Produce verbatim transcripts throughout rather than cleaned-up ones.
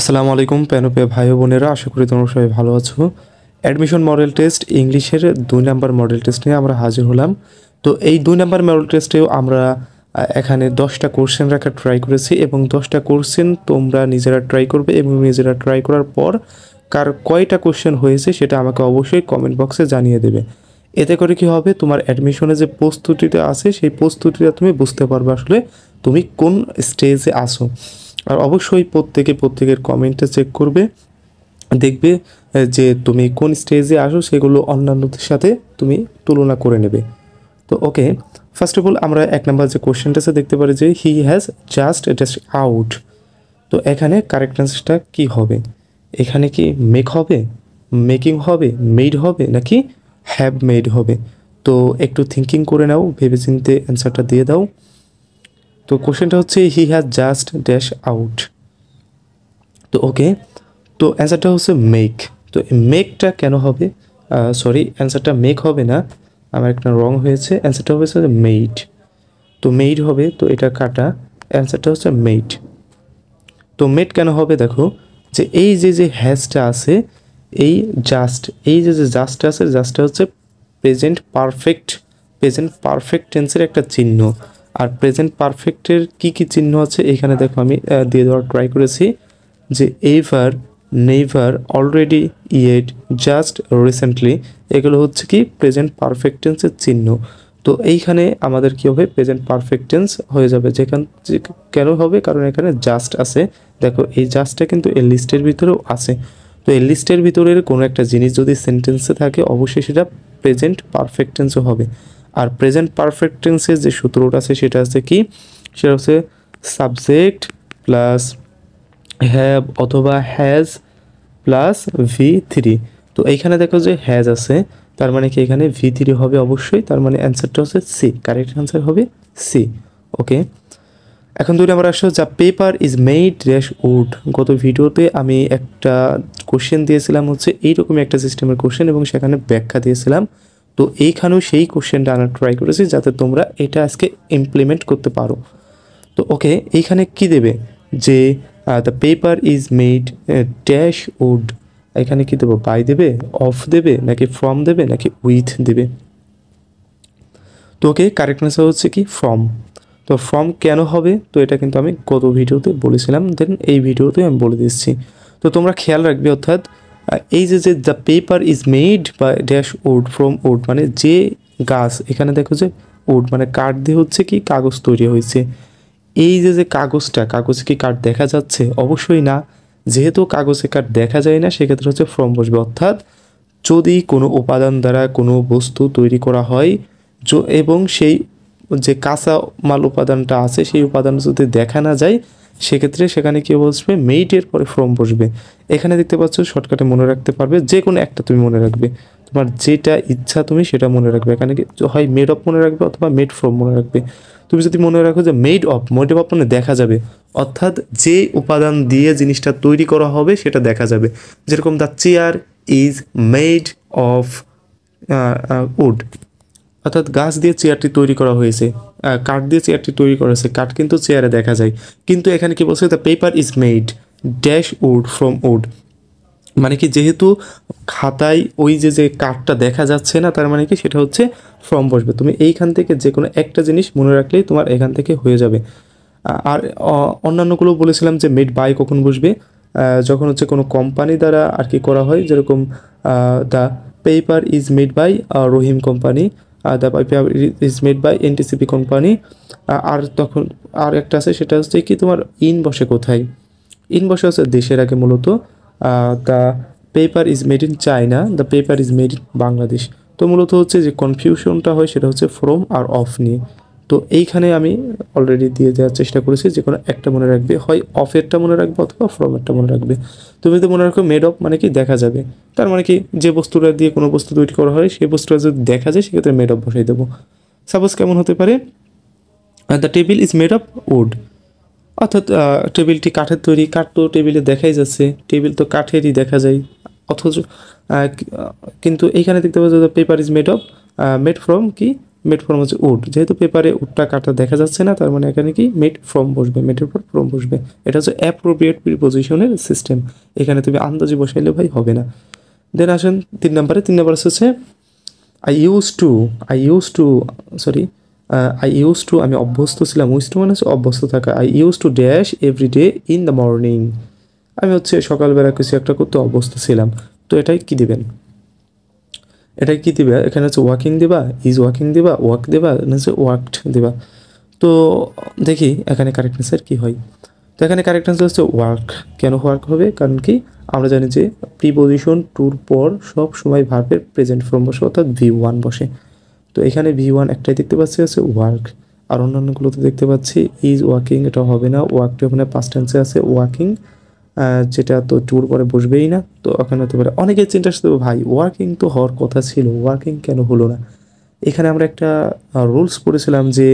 আসসালামু আলাইকুম প্যানোপিয়া ভাই বোনেরা, আশা করি তোমরা সবাই ভালো আছো। অ্যাডমিশন মডেল টেস্ট ইংলিশের দুই নাম্বার মডেল টেস্ট নিয়ে আমরা হাজির হলাম। তো এই দুই নাম্বার মডেল টেস্টেও আমরা এখানে দশটা কোশ্চেন রাখার ট্রাই করেছি এবং দশটা কোশ্চেন তোমরা নিজেরা ট্রাই করবে এবং নিজেরা ট্রাই করার পর কার কয়টা কোশ্চেন হয়েছে সেটা আমাকে অবশ্যই কমেন্ট বক্সে জানিয়ে দেবে। এতে করে কি হবে, তোমার অ্যাডমিশনে যে প্রস্তুতিটা আছে সেই প্রস্তুতিটা তুমি বুঝতে পারবে আসলে তুমি কোন স্টেজে আসো। আর অবশ্যই প্রত্যেকে প্রত্যেকের কমেন্টটা চেক করবে, দেখবে যে তুমি কোন স্টেজে আসো, সেগুলো অন্যান্যদের সাথে তুমি তুলনা করে নেবে। তো ওকে, ফার্স্ট অফ অল আমরা এক নাম্বার যে কোশ্চেনটা আছে দেখতে পারি যে he has just dust out. তো এখানে কারেক্ট অ্যান্সারটা কী হবে? এখানে কি মেক হবে, মেকিং হবে, মেড হবে, নাকি হ্যাভ মেড হবে? তো একটু থিঙ্কিং করে নাও, ভেবে চিনতে অ্যান্সারটা দিয়ে দাও। তো কোশ্চেনটা হচ্ছে he has just dash out. তো ওকে, তো অ্যান্সারটা হচ্ছে মেক। তো মেকটা কেন হবে, সরি অ্যান্সারটা মেক হবে না, আমার একটা রং হয়েছে, অ্যান্সারটা হয়েছে মেড। তো মেড হবে, তো এটা কাটা, অ্যান্সারটা হচ্ছে মেড। তো মেড কেন হবে, দেখো যে এই যে যে হ্যাজটা আছে, এই জাস্ট, এই যে যে জাস্টটা আছে, জাস্টটা হচ্ছে প্রেজেন্ট পারফেক্ট, প্রেজেন্ট পারফেক্ট টেন্সের একটা চিহ্ন। আর প্রেজেন্ট পারফেক্টের কি কি চিহ্ন আছে এখানে দেখো আমি দিয়ে দেওয়ার ট্রাই করেছি যে ever, never, already, yet, just, recently, এগুলো হচ্ছে কি প্রেজেন্ট পারফেক্ট টেন্সের চিহ্ন। তো এইখানে আমাদের কী হবে, প্রেজেন্ট পারফেক্ট টেন্স হয়ে যাবে। যেখান কেন হবে, কারণ এখানে জাস্ট আছে। দেখো এই জাস্টটা কিন্তু এই লিস্টের ভিতরেও আছে। তো এই লিস্টের ভিতরের কোনো একটা জিনিস যদি সেন্টেন্সে থাকে অবশ্যই সেটা প্রেজেন্ট পারফেক্ট টেন্সও হবে। আর প্রেজেন্ট পারফেক্ট টেন্সের যে সূত্রটা আছে সেটা আছে কি, সেটা হচ্ছে সাবজেক্ট প্লাস হ্যাভ অথবা হ্যাজ প্লাস ভি থ্রি। তো এইখানে দেখো যে হ্যাজ আছে, তার মানে কি এখানে ভি থ্রি হবে অবশ্যই, তার মানে অ্যান্সারটা হচ্ছে সি, কারেক্ট অ্যান্সার হবে সি। ওকে, এখন দুই নম্বর আসো যা paper is made dash wood. গত ভিডিওতে আমি একটা কোশ্চেন দিয়েছিলাম হচ্ছে এইরকমই একটা সিস্টেমের কোশ্চেন এবং সেখানে ব্যাখ্যা দিয়েছিলাম। তো এইখানেও সেই কোশ্চেনটা আনার ট্রাই করেছি যাতে তোমরা এটা আজকে ইমপ্লিমেন্ট করতে পারো। তো ওকে, এইখানে কি দেবে যে the paper is made dash wood, এখানে কি দেবো, বাই দেবে, অফ দেবে, নাকি ফ্রম দেবে, নাকি উইথ দেবে? তো ওকে, কারেক্ট অ্যান্সার হচ্ছে কি ফ্রম। তো ফ্রম কেন হবে, তো এটা কিন্তু আমি গত ভিডিওতে বলেছিলাম, দেন এই ভিডিওতে আমি বলে দিচ্ছি। তো তোমরা খেয়াল রাখবে, অর্থাৎ এই যে যে দ্য পেপার ইজ মেড বা ড্যাশ উড, ফ্রম উড মানে যে গাছ, এখানে দেখো যে উড মানে কাঠ দিয়ে হচ্ছে কি কাগজ তৈরি হয়েছে। এই যে যে কাগজটা, কাগজে কি কাঠ দেখা যাচ্ছে? অবশ্যই না। যেহেতু কাগজে কাঠ দেখা যায় না, সেক্ষেত্রে হচ্ছে ফ্রম বসবে। অর্থাৎ যদি কোনো উপাদান দ্বারা কোনো বস্তু তৈরি করা হয় এবং সেই যে কাঁচা মাল উপাদানটা আছে সেই উপাদান যদি দেখা না যায়, সেক্ষেত্রে সেখানে কি বসবে, মেইটের পরে ফ্রম বসবে। এখানে দেখতে পাচ্ছ শর্টকাটে মনে রাখতে পারবে, যে কোনো একটা তুমি মনে রাখবে, তোমার যেটা ইচ্ছা তুমি সেটা মনে রাখবে। এখানে কি হয়, মেড অফ মনে রাখবে অথবা মেড ফ্রম মনে রাখবে। তুমি যদি মনে রাখো যে মেড অফ, মেড অফ মানে দেখা যাবে, অর্থাৎ যে উপাদান দিয়ে জিনিসটা তৈরি করা হবে সেটা দেখা যাবে। যেরকম the chair is made of wood, অর্থাৎ গাছ দিয়ে চেয়ারটি তৈরি করা হয়েছে, কাঠ দিয়ে চেয়ারটি তৈরি করা হয়েছে, কাঠ কিন্তু চেয়ারে দেখা যায়। কিন্তু এখানে কি বলছে, the paper is made dash wood from wood, মানে কি যেহেতু খাতায় ওই যে যে কাঠটা দেখা যাচ্ছে না, তার মানে কি সেটা হচ্ছে ফ্রম বসবে। তুমি এইখান থেকে যে কোনো একটা জিনিস মনে রাখলেই তোমার এখান থেকে হয়ে যাবে। আর অন্যান্যগুলো বলেছিলাম যে মেড বাই কখন বসবে, যখন হচ্ছে কোনো কোম্পানি দ্বারা আর কি করা হয়, যেরকম the paper is made by Rahim company, the paper is made by NTCP company. আর তখন আর একটা আছে, সেটা হচ্ছে কি তোমার ইন বসে কোথায়, ইন বসে হচ্ছে দেশের আগে মূলত। The paper is made in China, the paper is made in Bangladesh. তো মূলত হচ্ছে যে কনফিউশনটা হয় সেটা হচ্ছে ফ্রম আর অফ নিয়ে। তো এইখানে আমি অলরেডি দিয়ে দেওয়ার চেষ্টা করেছি, যে কোনো একটা মনে রাখবে, হয় অফেরটা মনে রাখবে অথবা ফ্রমেরটা মনে রাখবে। তুমি তো মনে রাখো মেড অফ মানে কি দেখা যাবে, তার মানে কি যে বস্তুটা দিয়ে কোনো বস্তু তৈরি করা হয় সেই বস্তুটা যদি দেখা যায় সেক্ষেত্রে মেড অফ বসাই দেবো। সাপোজ কেমন হতে পারে, the table is made of wood, অর্থাৎ টেবিলটি কাঠের তৈরি, কাঠ তো টেবিলে দেখাই যাচ্ছে, টেবিল তো কাঠেরই দেখা যায়। অথচ কিন্তু এইখানে দেখতে পাচ্ছ the paper is made of, made from কি মেড ফ্রম হচ্ছে উড, যেহেতু পেপারে উডটা কাটা দেখা যাচ্ছে না তার মানে এখানে কি মেড ফ্রম বসবে, মেডের পর ফ্রম বসবে। এটা হচ্ছে অ্যাপ্রোপ্রিয়েট প্রিপোজিশনের সিস্টেম, এখানে তুমি আন্দাজি বসাইলে ভাই হবে না। দেন আসেন তিন নম্বরে, তিন নম্বর হচ্ছে I use to, I use to sorry I use to আমি অভ্যস্ত ছিলাম, ইউজ টু মানে হচ্ছে অভ্যস্ত থাকা। I use to dash every day in the morning, আমি হচ্ছে সকালবেলা কিছু একটা করতে অভ্যস্ত ছিলাম। তো এটাই কী দেবেন, এটাই কী দেবে, এখানে হচ্ছে ওয়াকিং দেবা, ইজ ওয়াকিং দেবা, ওয়াক দেবা, হচ্ছে ওয়াকড দেবা। তো দেখি এখানে কারেক্ট অ্যান্সার কী হয়। তো এখানে কারেক্ট অ্যান্সার হচ্ছে ওয়ার্ক। কেন ওয়ার্ক হবে, কারণ কি আমরা জানি যে প্রিপোজিশন টুর পর সব সময় ভার্বের প্রেজেন্ট ফর্ম বসে, অর্থাৎ ভি ওয়ান বসে। তো এখানে ভি ওয়ান একটাই দেখতে পাচ্ছি হচ্ছে ওয়ার্ক, আর অন্যান্যগুলোতে দেখতে পাচ্ছি ইজ ওয়াকিং, এটা হবে না। ওয়ার্কটি ওখানে পাস্ট টেন্সে আছে ওয়াকিং, যেটা তো টুর পরে বসবেই না। তো ওখানে হতে পারে অনেকের চিন্তা আসতে হবে ভাই ওয়ার্কিং তো হওয়ার কথা ছিল, ওয়ার্কিং কেন হলো না। এখানে আমরা একটা রুলস পড়েছিলাম যে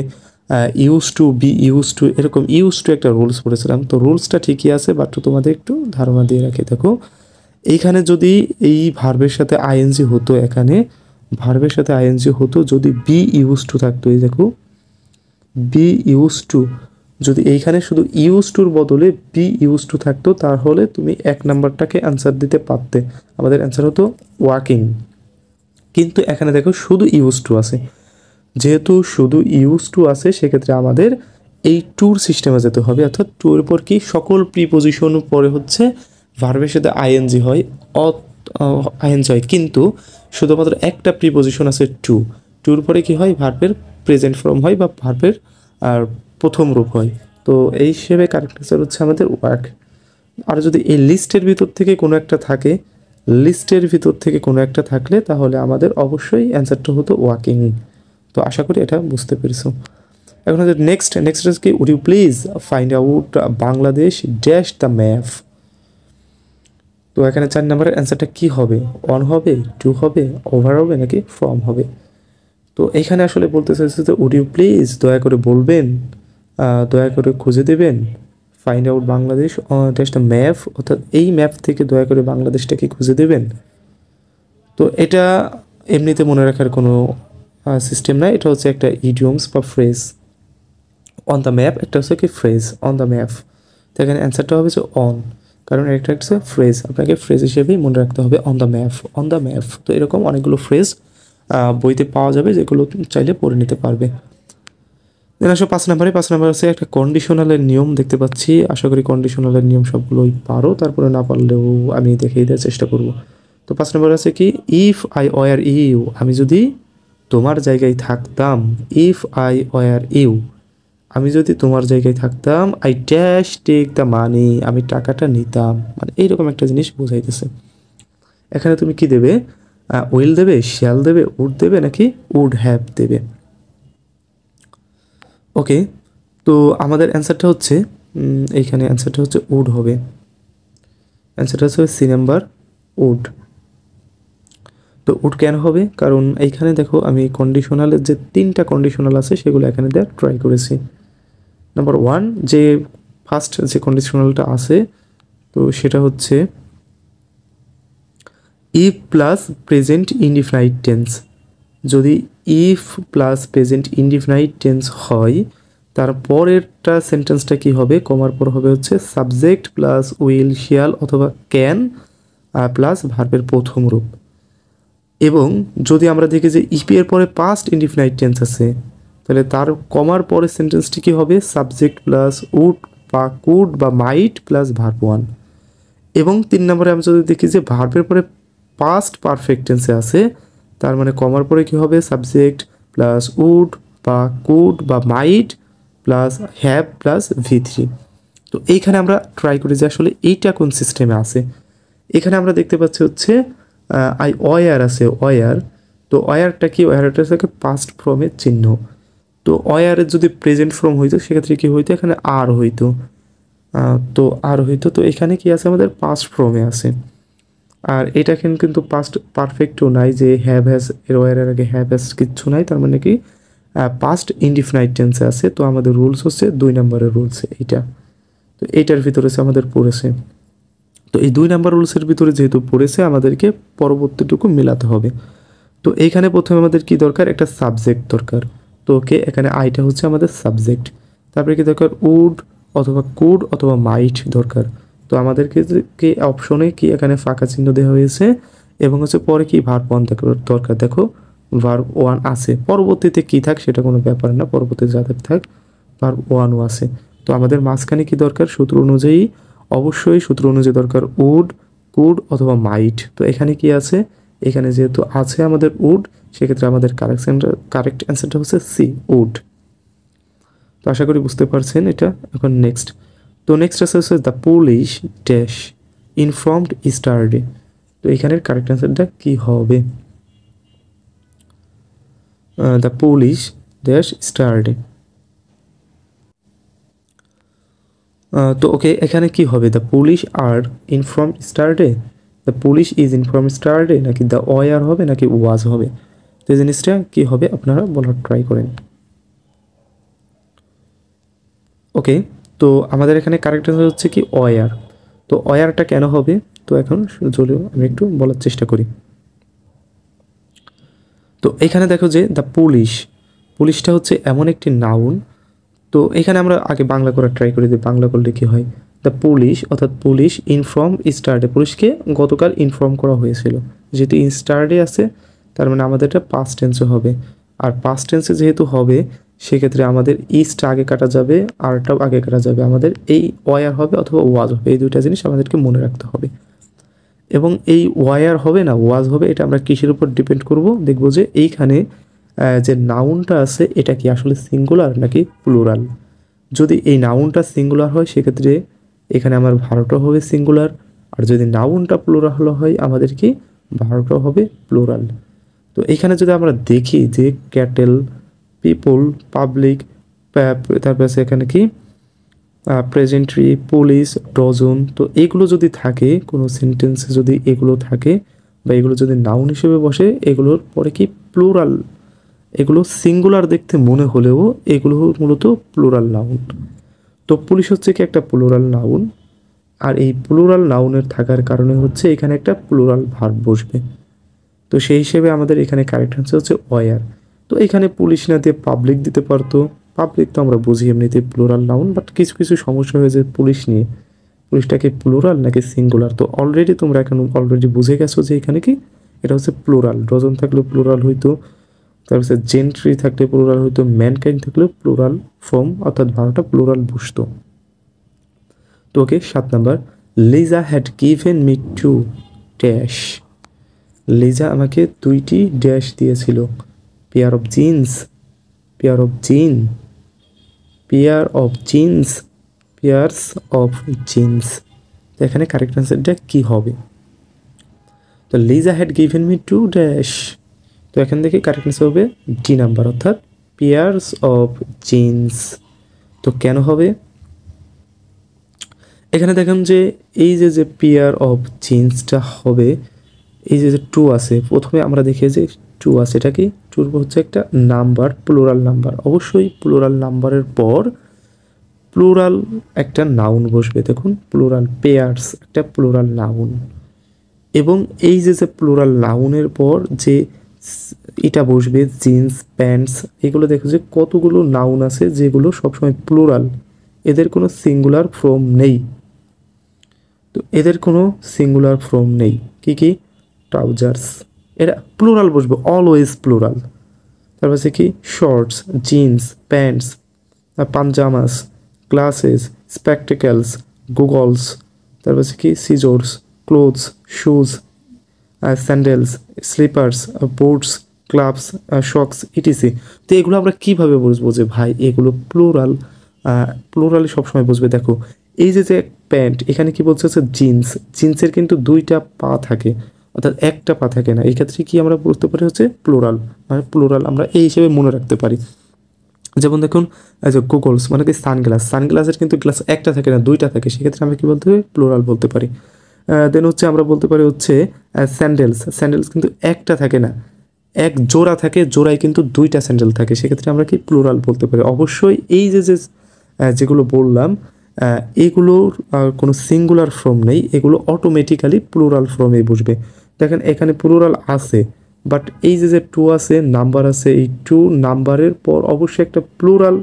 use to, be use to, এরকম ইউজ টু একটা রুলস পড়েছিলাম। তো রুলসটা ঠিকই আছে, বাট তোমাদের একটু ধারণা দিয়ে রাখি। দেখো এইখানে যদি এই ভার্বের সাথে আইএনজি হতো, এখানে ভার্বের সাথে আইএনজি হতো যদি বি ইউজ টু থাকতো। এই দেখো বি ইউজ টু, যদি এইখানে শুধু ইউজ টুর বদলে বি ইউজ টু থাকতো তাহলে তুমি এক নাম্বারটাকে অ্যান্সার দিতে পারতে, আমাদের অ্যান্সার হতো ওয়াকিং। কিন্তু এখানে দেখো শুধু ইউজ টু আছে, যেহেতু শুধু ইউজ টু আছে সেক্ষেত্রে আমাদের এই টুর সিস্টেমে যেতে হবে, অর্থাৎ টুর পর কি সকল প্রিপোজিশন পরে হচ্ছে ভার্বের সাথে আইএনজি হয়, আইএনজি হয়। কিন্তু শুধুমাত্র একটা প্রিপোজিশন আছে টু, টুর পরে কি হয় ভার্বের প্রেজেন্ট ফর্ম হয় বা ভার্বের আর প্রথম রূপ হয়। তো এই হিসেবে কারেক্ট অ্যান্সার হচ্ছে আমাদের ওয়ার্ক। আর যদি এই লিস্টের ভিতর থেকে কোনো একটা থাকে, লিস্টের ভিতর থেকে কোনো একটা থাকলে তাহলে আমাদের অবশ্যই অ্যান্সারটা হতো ওয়াকিং। তো আশা করি এটা বুঝতে পেরেছো। এখন হচ্ছে নেক্সট, নেক্সট কি, would you please find out Bangladesh dash the map. তো এখানে চার নাম্বারের অ্যান্সারটা কী হবে, অন হবে, টু হবে, ওভার হবে, নাকি ফ্রম হবে। তো এখানে আসলে বলতে চাইছে যে উড ইউ প্লিজ দয়া করে বলবেন, দয়া করে খুঁজে দেবেন, find out Bangladesh dash the map, অর্থাৎ এই ম্যাপ থেকে দয়া করে বাংলাদেশটাকে খুঁজে দেবেন। তো এটা এমনিতে মনে রাখার কোনো সিস্টেম নাই, এটা হচ্ছে একটা ইডিয়মস বা ফ্রেজ। অন দ্য ম্যাপ একটা হচ্ছে কি ফ্রেজ, অন দ্য ম্যাপ। তো এখানে অ্যান্সারটা হবে যে অন, কারণ এটা হচ্ছে ফ্রেজ, আপনাকে ফ্রেজ হিসেবেই মনে রাখতে হবে। On the map, on the map. তো এরকম অনেকগুলো ফ্রেজ বইতে পাওয়া যাবে যেগুলো চাইলে পড়ে নিতে পারবে। দেন আসো পাঁচ নাম্বারে, পাঁচ নাম্বার আছে একটা কন্ডিশনালের নিয়ম দেখতে পাচ্ছি। আশা করি কন্ডিশনালের নিয়ম সবগুলোই পারো, তারপরে না পারলেও আমি দেখিয়ে দেওয়ার চেষ্টা করব। তো পাঁচ নাম্বার আছে কি ইফ আই ওয়ার ইউ, আমি যদি তোমার জায়গায় থাকতাম। ইফ আই ওয়ার ইউ, আমি যদি তোমার জায়গায় থাকতাম। I dash take the money, আমি টাকাটা নিতাম, মানে এইরকম একটা জিনিস বোঝাইতেছে। এখানে তুমি কি দেবে, উইল দেবে, শ্যাল দেবে, উড দেবে, নাকি উড হ্যাভ দেবে। ওকে, তো আমাদের অ্যান্সারটা হচ্ছে এইখানে অ্যান্সারটা হচ্ছে উড হবে, অ্যান্সারটা হচ্ছে সি নাম্বার উড। তো উড কেন হবে, কারণ এইখানে দেখো আমি কন্ডিশনালের যে তিনটা কন্ডিশনাল আছে সেগুলো এখানে দেওয়ার ট্রাই করেছি। নাম্বার ওয়ান, যে ফার্স্ট যে কন্ডিশনালটা আছে তো সেটা হচ্ছে if plus present indefinite tense. যদি if plus present indefinite tense হয় তারপরেরটা সেন্টেন্সটা কি হবে, কমার পর হবে হচ্ছে সাবজেক্ট প্লাস উইল, শিয়াল অথবা ক্যান প্লাস ভার্বের প্রথম রূপ। এবং যদি আমরা দেখি যে ইপের পরে পাস্ট ইনডিফিনাইট টেন্স আছে তাহলে তার কমার পরে সেন্টেন্সটি কি হবে, সাবজেক্ট প্লাস উড বা কুড বা মাইট প্লাস ভার্ব ওয়ান। এবং তিন নম্বরে আমরা যদি দেখি যে ভার্বের পরে পাস্ট পারফেক্ট টেন্সে আছে তার মানে কমার পরে কি হবে, সাবজেক্ট প্লাস উড বা কুড বা might plus have plus V three. তো এইখানে আমরা ট্রাই করি যে আসলে এইটা কোন সিস্টেমে আছে। এখানে আমরা দেখতে পাচ্ছি হচ্ছে আই ওয়ার আছে, ওয়ার। তো ওয়ারটা কি, ওয়ারটা হচ্ছে পাস্ট ফর্মের চিহ্ন। তো ওয়ারের যদি প্রেজেন্ট ফর্ম হইতো সেক্ষেত্রে কী হইতো, এখানে আর হইতো, তো আর হইতো। তো এখানে কি আছে, আমাদের পাস্ট ফর্মে আছে। আর এটা কিন্তু পাস্ট পারফেক্টও নাই, যে হ্যাভ হ্যাজ এর ওয়ারের আগে হ্যাভ হ্যাজ কিচ্ছু নাই, তার মানে কি পাস্ট ইনডিফিনাইট টেন্সে আছে। তো আমাদের রুলস হচ্ছে দুই নম্বরের রুলস এইটা। তো এইটার ভিতরে আমাদের পড়েছে। তো এই দুই নাম্বার রুলসের ভিতরে যেহেতু পড়েছে আমাদেরকে পরবর্তীটুকু মেলাতে হবে। তো এইখানে প্রথমে আমাদের কি দরকার, একটা সাবজেক্ট দরকার। তো ওকে, এখানে আইটা হচ্ছে আমাদের সাবজেক্ট। তারপরে কি দরকার, উড অথবা কুড অথবা মাইট দরকার। তো আমাদেরকে কি অপশনে কি এখানে ফাঁকা চিহ্ন দেওয়া হয়েছে, এবং হচ্ছে পরে কি ভার্ব ওয়ান দরকার। দেখো ভার্ব ওয়ান আছে, পরবর্তীতে কি থাক সেটা কোনো ব্যাপার না, পরবর্তীতে যাদের থাক ভার্ব ওয়ানও আছে। তো আমাদের মাঝখানে কি দরকার, সূত্র অনুযায়ী অবশ্যই সূত্র অনুযায়ী দরকার উড, কুড অথবা মাইট। তো এখানে কি আছে, এখানে যেহেতু আছে আমাদের উড, সেক্ষেত্রে আমাদের কারেক্ট কারেক্ট অ্যান্সারটা হচ্ছে সি, উড। তো আশা করি বুঝতে পারছেন এটা। এখন নেক্সট, তো নেক্সট আছে হচ্ছে the police dash informed yesterday. তো এখানের কারেক্ট অ্যান্সারটা কি হবে, দ্য পুলিশ ড্যাশ ইস্টারডে। তো ওকে, এখানে কি হবে, the police are informed yesterday, the police is informed yesterday, নাকি দ্য ওয়ার হবে, নাকি ওয়াজ হবে। তো এই জিনিসটা কী হবে আপনারা বলার ট্রাই করেন। ওকে, তো আমাদের এখানে কারেক্ট অ্যান্সার হচ্ছে কি ওয়ার। তো ওয়ারটা কেন হবে, তো এখন চলেও আমি একটু বলার চেষ্টা করি। তো এখানে দেখো যে দ্য পুলিশ, পুলিশটা হচ্ছে এমন একটি নাউন। তো এখানে আমরা আগে বাংলা করার ট্রাই করি, যে বাংলা করলে কী হয়, দ্য পুলিশ অর্থাৎ পুলিশ ইনফর্ম ইস্টারডে, পুলিশকে গতকাল ইনফর্ম করা হয়েছিল। যেহেতু ইস্টারডে আছে তার মানে আমাদের এটা পাস্ট টেন্সে হবে, আর পাস্ট টেন্সে যেহেতু হবে সেক্ষেত্রে আমাদের ইস্টটা আগে কাটা যাবে, আরটাও আগে কাটা যাবে। আমাদের এই ওয়ার হবে অথবা ওয়াজ হবে, এই দুইটা জিনিস আমাদেরকে মনে রাখতে হবে। এবং এই ওয়ার হবে না ওয়াজ হবে, এটা আমরা কিসের উপর ডিপেন্ড করব, দেখব যে এইখানে যে নাউনটা আছে এটা কি আসলে সিঙ্গুলার নাকি প্লুরাল। যদি এই নাউনটা সিঙ্গুলার হয় সেক্ষেত্রে এখানে আমার ভার্বটা হবে সিঙ্গুলার, আর যদি নাউনটা প্লুরাল হয় আমাদের কি ভার্বটা হবে প্লুরাল। তো এখানে যদি আমরা দেখি যে ক্যাটেল, পিপল, পাবলিক, তারপরে আছে এখানে কি প্রেজেন্ট্রি, পুলিশ, ডজন। তো এগুলো যদি থাকে কোনো সেন্টেন্সে, যদি এগুলো থাকে বা এগুলো যদি নাউন হিসেবে বসে, এগুলোর পরে কি প্লুরাল, এগুলো সিঙ্গুলার দেখতে মনে হলেও এগুলো মূলত প্লুরাল নাউন। তো পুলিশ হচ্ছে কি একটা প্লুরাল নাউন, আর এই প্লুরাল নাউনের থাকার কারণে হচ্ছে এখানে একটা প্লুরাল ভার্ব বসবে। তো সেই হিসেবে আমাদের এখানে কারেক্ট অ্যান্সার হচ্ছে ওয়ার। তো এখানে পুলিশ না দিয়ে পাবলিক দিতে পারতো, পাবলিক তো আমরা বুঝি এমনিতে প্লুরাল নাউন, বাট কিছু কিছু সমস্যা হয়ে যায় পুলিশ নিয়ে, পুলিশটাকে প্লুরাল নাকি সিঙ্গুলার। তো অলরেডি তোমরা এখন অলরেডি বুঝে গেছো যে এখানে কি এটা হচ্ছে প্লুরাল। ডজন থাকলে প্লুরাল হইতো, তারপরে জেন্ট্রি থাকলে প্লুরাল হইতো, ম্যানকাইন্ড থাকলে প্লুরাল ফর্ম অর্থাৎ বারোটা প্লুরাল বসতো। তো ওকে, সাত number, Liza had given me two dash, Liza আমাকে দুইটি ড্যাশ দিয়েছিল, pair of jeans, pair of jean, pair of jeans, pairs of jeans. তো এখানে কারেক্ট অ্যান্সারটা কী হবে, তো Liza had given me two dash. তো এখান থেকে কারেক্ট অ্যান্সার হবে ডি নাম্বার অর্থাৎ পেয়ার্স অফ জিন্স। তো কেন হবে, এখানে দেখেন যে এই যে যে পেয়ার অফ জিন্সটা হবে, এই যে যে টু আছে, প্রথমে আমরা দেখি যে টু আছে, এটা কি টুর হচ্ছে একটা নাম্বার, প্লুরাল নাম্বার। অবশ্যই প্লুরাল নাম্বারের পর প্লুরাল একটা নাউন বসবে। দেখুন প্লুরাল পেয়ার্স একটা প্লুরাল নাউন, এবং এই যে যে প্লুরাল নাউনের পর যে এটা বসবে, জিন্স, প্যান্টস, এগুলো দেখো যে কতগুলো নাউন আছে যেগুলো সবসময় প্লুরাল, এদের কোনো সিঙ্গুলার ফর্ম নেই। তো এদের কোনো সিঙ্গুলার ফর্ম নেই, কি কি ট্রাউজার্স, এরা প্লুরাল বসবে অলওয়েজ প্লুরাল। তারপর আছে কি shorts, jeans, pants, pajamas, glasses, spectacles, goggles, তারপর আছে কি scissors, clothes, shoes, sandals, slippers, boots, gloves, socks, ETC. তো এগুলো আমরা কীভাবে বুঝবো যে ভাই এগুলো প্লুরাল, প্লুরালে সবসময় বুঝবে। দেখো এই যে যে প্যান্ট, এখানে কি বলছে হচ্ছে জিন্স, জিন্সের কিন্তু দুইটা পা থাকে অর্থাৎ একটা পা থাকে না, এই ক্ষেত্রে কি আমরা বুঝতে পারি হচ্ছে প্লুরাল, মানে প্লুরাল আমরা এই হিসেবে মনে রাখতে পারি। যেমন দেখুন যে গুগলস মানে কি সানগ্লাস, সানগ্লাসের কিন্তু গ্লাস একটা থাকে না দুইটা থাকে, সেক্ষেত্রে আমরা কি বলতে পারি প্লুরাল বলতে পারি। দেন হচ্ছে আমরা বলতে পারি হচ্ছে স্যান্ডেলস, স্যান্ডেলস কিন্তু একটা থাকে না, এক জোড়া থাকে, জোড়ায় কিন্তু দুইটা স্যান্ডেল থাকে, সেক্ষেত্রে আমরা কি প্লুরাল বলতে পারি। অবশ্যই এই যে যে যেগুলো বললাম এগুলোর কোনো সিঙ্গুলার ফর্ম নেই, এগুলো অটোমেটিক্যালি প্লুরাল ফর্মে বসবে। দেখেন এখানে প্লুরাল আছে, বাট এই যে যে টু আছে, নাম্বার আছে, এই টু নাম্বারের পর অবশ্যই একটা প্লুরাল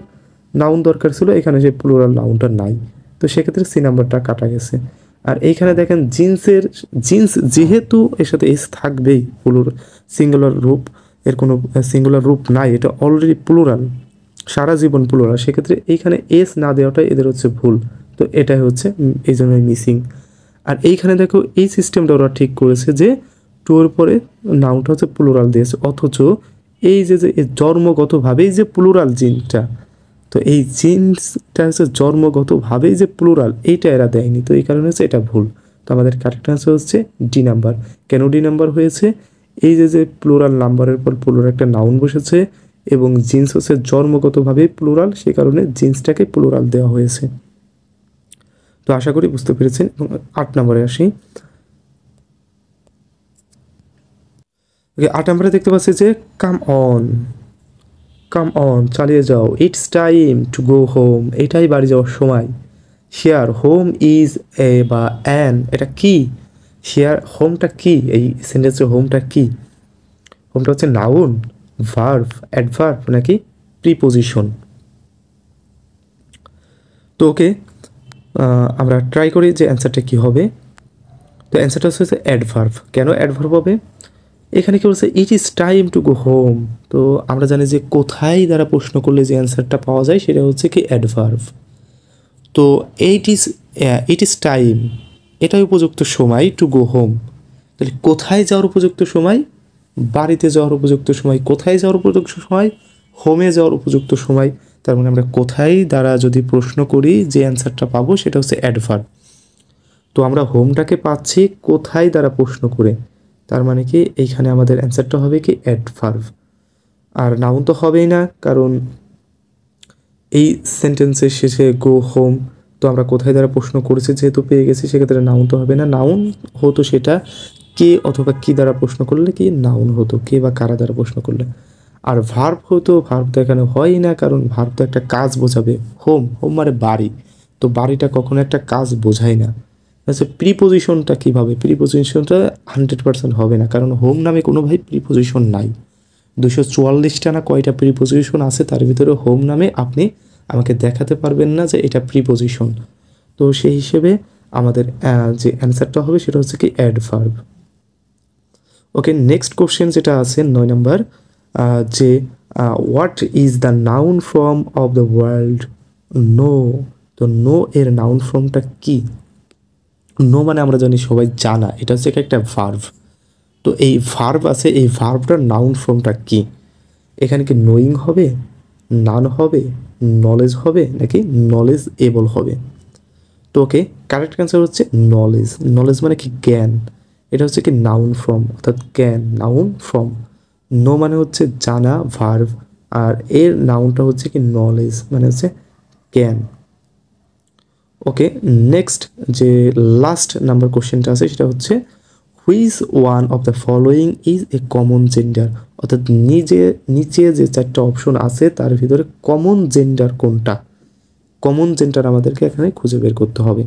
নাউন দরকার ছিল, এখানে সেই প্লুরাল নাউনটা নাই, তো সেক্ষেত্রে সি নাম্বারটা কাটা গেছে। আর এইখানে দেখেন জিন্সের জিন্স যেহেতু এর সাথে এস থাকবেই, প্লুর সিঙ্গুলার রূপ, এর কোনো সিঙ্গুলার রূপ নাই, এটা অলরেডি প্লুরাল, সারা জীবন প্লুরাল, সেক্ষেত্রে এইখানে এস না দেওয়াটাই এদের হচ্ছে ভুল, তো এটাই হচ্ছে এই জন্যই মিসিং। আর এইখানে দেখো এই সিস্টেমটা ওরা ঠিক করেছে যে টুর পরে নাউনটা হচ্ছে প্লুরাল দিয়েছে, অথচ এই যে যে জন্মগতভাবেই যে প্লুরাল জিনটা, তো এই জিনসটা হচ্ছে জন্মগতভাবেই যে প্লুরাল, এইটা এরা দেয়নি, তো এই কারণে হচ্ছে এটা ভুল। তো আমাদের কারেক্ট আনসার হচ্ছে ডি নাম্বার। কেন ডি নাম্বার হয়েছে? এই যে যে প্লুরাল নাম্বারের পর প্লুরাল একটা নাউন বসেছে এবং জিন্স হচ্ছে জন্মগতভাবেই প্লুরাল, সে কারণে জিন্সটাকে প্লুরাল দেওয়া হয়েছে। তো আশা করি বুঝতে পেরেছেন। এবং আট নম্বরে আসি। আট নম্বরে দেখতে পাচ্ছি যে কাম অন, কাম অন চালিয়ে যাও, it's time to go home, এটাই বাড়ি যাওয়ার সময়। শেয়ার হোম ইজ এ বা অ্যান, এটা কি? শেয়ার হোমটা কি? এই সেন্টেন্সের হোমটা কি? হোমটা হচ্ছে নাউন, ভার্ভ, অ্যাডভার্ভ নাকি প্রিপোজিশন। তো ওকে, আমরা ট্রাই করি যে অ্যান্সারটা কী হবে। তো অ্যান্সারটা হচ্ছে অ্যাডভার্ভ। কেন অ্যাডভার্ভ হবে? এখানে কি বলছে? It is time to go home. তো আমরা জানি যে কোথায় দ্বারা প্রশ্ন করলে যে অ্যান্সারটা পাওয়া যায় সেটা হচ্ছে কি অ্যাডভার্ভ। তো it is it is time, এটাই উপযুক্ত সময়, টু গো হোম, তাহলে কোথায় যাওয়ার উপযুক্ত সময়? বাড়িতে যাওয়ার উপযুক্ত সময়। কোথায় যাওয়ার উপযুক্ত সময়? হোমে যাওয়ার উপযুক্ত সময়। তার মানে আমরা কোথায় দ্বারা যদি প্রশ্ন করি যে অ্যান্সারটা পাবো সেটা হচ্ছে অ্যাডভার্ব। তো আমরা হোমটাকে পাচ্ছি কোথায় দ্বারা প্রশ্ন করে, তার মানে কি এইখানে আমাদের অ্যান্সারটা হবে কি অ্যাডভার্ব। আর নাউন তো হবেই না, কারণ এই সেন্টেন্সের শেষে গো হোম, তো আমরা কোথায় দ্বারা প্রশ্ন করেছি যেহেতু পেয়ে গেছি, সেক্ষেত্রে নাউন তো হবে না। নাউন হতো সেটা কে অথবা কী দ্বারা প্রশ্ন করলে কি নাউন হতো, কে বা কারা দ্বারা প্রশ্ন করলে। আর ভার্ব হতো, ভার্ব তো এখানে হয়ই না, কারণ ভার্ব তো একটা কাজ বোঝাবে, হোম, হোম মানে বাড়ি, তো বাড়িটা কখনো একটা কাজ বোঝায় না। আচ্ছা প্রিপোজিশনটা কীভাবে? প্রিপোজিশনটা হান্ড্রেড পার্সেন্ট হবে না, কারণ হোম নামে কোনো ভাই প্রিপোজিশন নাই। দুশো চুয়াল্লিশটা না কয়টা প্রিপোজিশন আছে, তার ভিতরে হোম নামে আপনি আমাকে দেখাতে পারবেন না যে এটা প্রিপোজিশন। তো সেই হিসেবে আমাদের যে অ্যান্সারটা হবে সেটা হচ্ছে কি অ্যাডভার্ব। ওকে, নেক্সট কোশ্চেন যেটা আছে নয় নম্বর, যে what is the noun form of the world? Know. তো নো এর নাউন ফর্মটা কি? নো মানে আমরা জানি সবাই জানা, এটা হচ্ছে একটা ভার্ভ। তো এই ভার্ভ আছে, এই ভার্ভটার নাউন ফর্মটা কি? এখানে কি নোয়িং হবে, নান হবে, নলেজ হবে নাকি নলেজ এবল হবে? তো ওকে, কারেক্ট অ্যান্সার হচ্ছে নলেজ। নলেজ মানে কি জ্ঞান, এটা হচ্ছে কি নাউন ফর্ম, অর্থাৎ জ্ঞান নাউন ফর্ম। নো মানে হচ্ছে জানা, ভার্ভ, আর এর নাউনটা হচ্ছে কি নলেজ, মানে হচ্ছে জ্ঞান। ওকে, নেক্সট যে লাস্ট নাম্বার কোশ্চেনটা আছে সেটা হচ্ছে which one of the following is a common gender? অর্থাৎ নিজে নিচে যে চারটা অপশন আছে তার ভিতরে কমন জেন্ডার কোনটা? কমন জেন্ডার আমাদেরকে এখানে খুঁজে বের করতে হবে।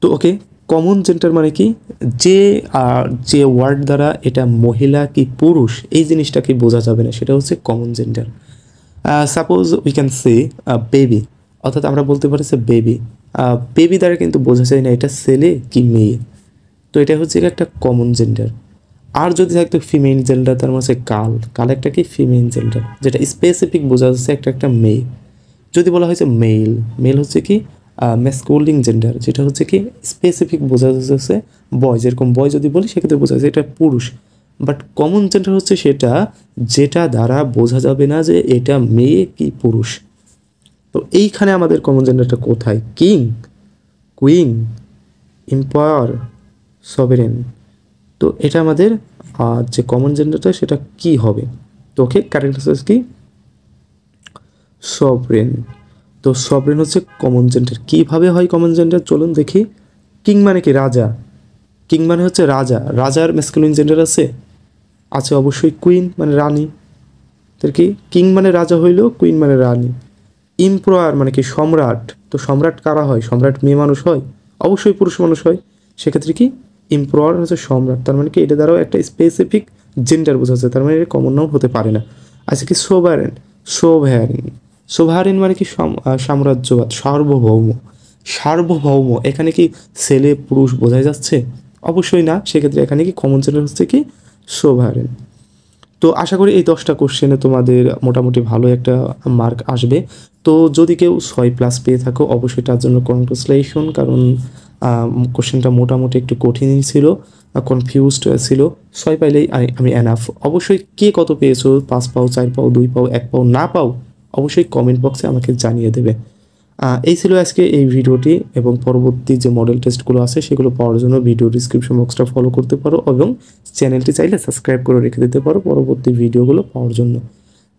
তো ওকে, কমন জেন্ডার মানে কি? যে আর যে ওয়ার্ড দ্বারা এটা মহিলা কি পুরুষ এই জিনিসটাকে বোঝা যাবে না, সেটা হচ্ছে common gender. Suppose we can say baby, অর্থাৎ আমরা বলতে পারি যে বেবি। বেবি দ্বারা কিন্তু বোঝা যায় না এটা ছেলে কি মেয়ে, তো এটা হচ্ছে একটা কমন জেন্ডার। আর যদি থাকতো ফিমেল জেন্ডার, তার মানে হচ্ছে কাল, কাল একটা কি ফিমেল জেন্ডার, যেটা স্পেসিফিক বোঝা যাচ্ছে একটা একটা মেয়ে। যদি বলা হয়েছে মেল, মেল হচ্ছে কি ম্যাসকুলিন জেন্ডার, যেটা হচ্ছে কি স্পেসিফিক বোঝা যাচ্ছে বয়, যেরকম বয় যদি বলি সেক্ষেত্রে বোঝা যাচ্ছে এটা পুরুষ। বাট কমন জেন্ডার হচ্ছে সেটা যেটা দ্বারা বোঝা যাবে না যে এটা মেয়ে কি পুরুষ। তো এইখানে আমাদের কমন জেন্ডারটা কোথায়? কিং, কুইন, এম্পায়ার, সভেরেন, তো এটা আমাদের আর যে কমন জেন্ডারটা সেটা কি হবে? তো ওকে, কারেক্ট অ্যান্সার কি সভরেন। তো সভরেন হচ্ছে কমন জেন্ডার। কীভাবে হয় কমন জেন্ডার চলুন দেখি। কিং মানে কি রাজা, কিং মানে হচ্ছে রাজা, রাজার ম্যাসকুলিন জেন্ডার আছে আছে অবশ্যই। কুইন মানে রানী, তার কি কিং মানে রাজা হইলেও কুইন মানে রানী। এম্পায়ার মানে কি সম্রাট, তো সম্রাট কারা হয়? সম্রাট মেয়ে মানুষ হয়, অবশ্যই পুরুষ মানুষ হয়, সেক্ষেত্রে কি এম্পারার হচ্ছে সম্রাট, তার মানে কি এটা দ্বারাও একটা স্পেসিফিক জেন্ডার বোঝাচ্ছে, তার মানে এটা কমন নাউন হতে পারে না। আচ্ছা কি সোভারেন, সোভারেন সোভারেন মানে কি সাম্রাজ্যবাদ, সার্বভৌম। সার্বভৌম এখানে কি ছেলে পুরুষ বোঝাই যাচ্ছে? অবশ্যই না, সেক্ষেত্রে এখানে কি কমন জেন্ডার হচ্ছে কি সোভারেন। তো আশা করি এই দশটা কোশ্চেনে তোমাদের মোটামুটি ভালো একটা মার্ক আসবে। তো যদি কেউ ছয় প্লাস পেয়ে থাকো অবশ্যই তার জন্য কনগ্রাচুলেশন, কারণ কোশ্চেনটা মোটামুটি একটু কঠিনই ছিল, কনফিউজড ছিল। ছয় পাইলেই আমি এনাফ। অবশ্যই কে কত পেয়েছো, পাঁচ পাও, চার পাও, দুই পাও, এক পাও, না পাও অবশ্যই কমেন্ট বক্সে আমাকে জানিয়ে দেবে। এই ছিল আজকে এই ভিডিওটি, এবং পরবর্তী যে মডেল টেস্টগুলো আছে সেগুলো পাওয়ার জন্য ভিডিও ডিসক্রিপশন বক্সটা ফলো করতে পারো এবং চ্যানেলটি চাইলে সাবস্ক্রাইব করে রেখে দিতে পারো পরবর্তী ভিডিওগুলো পাওয়ার জন্য।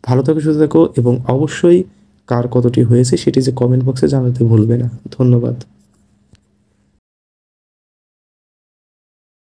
ভালো থাকো, সুস্থ থাকো, এবং অবশ্যই কার কতটি হয়েছে সেটি যে কমেন্ট বক্সে জানাতে ভুলবে না। ধন্যবাদ।